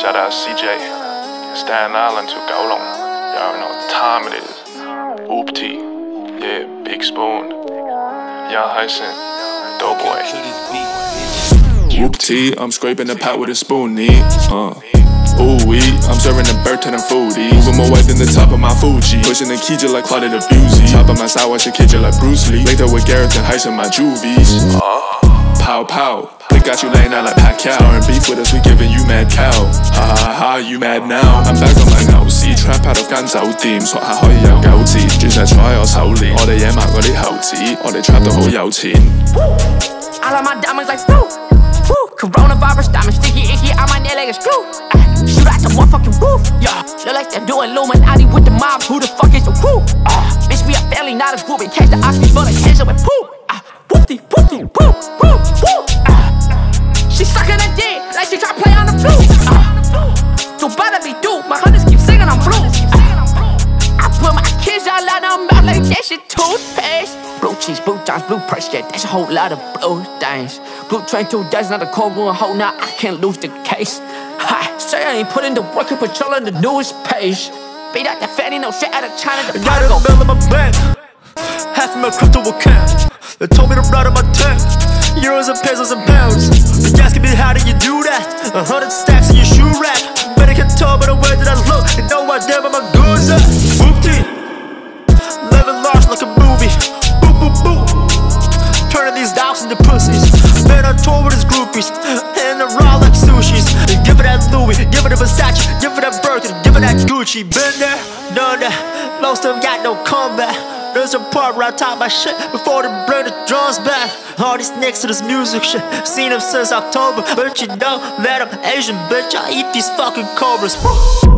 Shout out CJ, Staten Island to Kowloon. Y'all know what time it is. Oopty, yeah, Big Spoon, Young Hysan, Dough-Boy. Oopty, I'm scraping the pot with a spoon, Ooh-wee, I'm serving the bird to them foodies. Moving more weight than the top of Mt. Fuji. Pushing the key just like Claude Debussy. Chopping my side, watch the kid just like Bruce Lee. Later with Gareth and Hysan, my juvies. Pow pow, they got you laying out like Pacquiao. Starring beef with us, we giving you mad cow. Ha ha ha, you mad now? I'm back on my now. See, trap out of Gan Zhao Dim. So I hoi yo go tea. Just I try or solely. All the yam out got it how tea. All they trap the whole yo teen. I love my diamonds like fruit. Coronavirus diamonds, sticky icky. I'm my nail like a screw. Shoot out the motherfucking roof. Yeah, look like they're doing Illuminati with the mob. Who the fuck is your crew? Bitch, we a family, not a group. And catch the Oscars for the ketchup and poop. Whoopty, whoopty, whoop, whoop, whoop. She sucking her dick like she try to play on the flute. You better be duped. My hunters keep singing on blue. I put my kids all out of my mouth like that shit toothpaste. Blue cheese, blue johns, blue press, yeah, that's a whole lot of blue things. Blue train, 2 days, not a cold room, hold now, I can't lose the case. Ha, say I ain't put in the work and patrol on the newest page. Beat out the fanny, no shit out of China, the pot go. I got a bill in my bank, half of my crypto account. They told me to ride on my tank, euros and pesos and pounds. They ask me how did you do that? 100 stacks in your shoe rack. But I can tell by the way that I look. They know I damn I'm a goose. Whoopty, living large like a movie. Boop boop boop, turning these dogs into pussies. Man on tour with his groupies, and they're raw like sushis. They give it that Louis, give it a Versace, give it that Birkin, give it that Gucci. Been there, done that, most of them got no comeback. There's a part where I talk my shit before they bring the drums back. All these next to this music shit, seen them since October. But you know that I'm Asian, bitch, I eat these fucking cobras.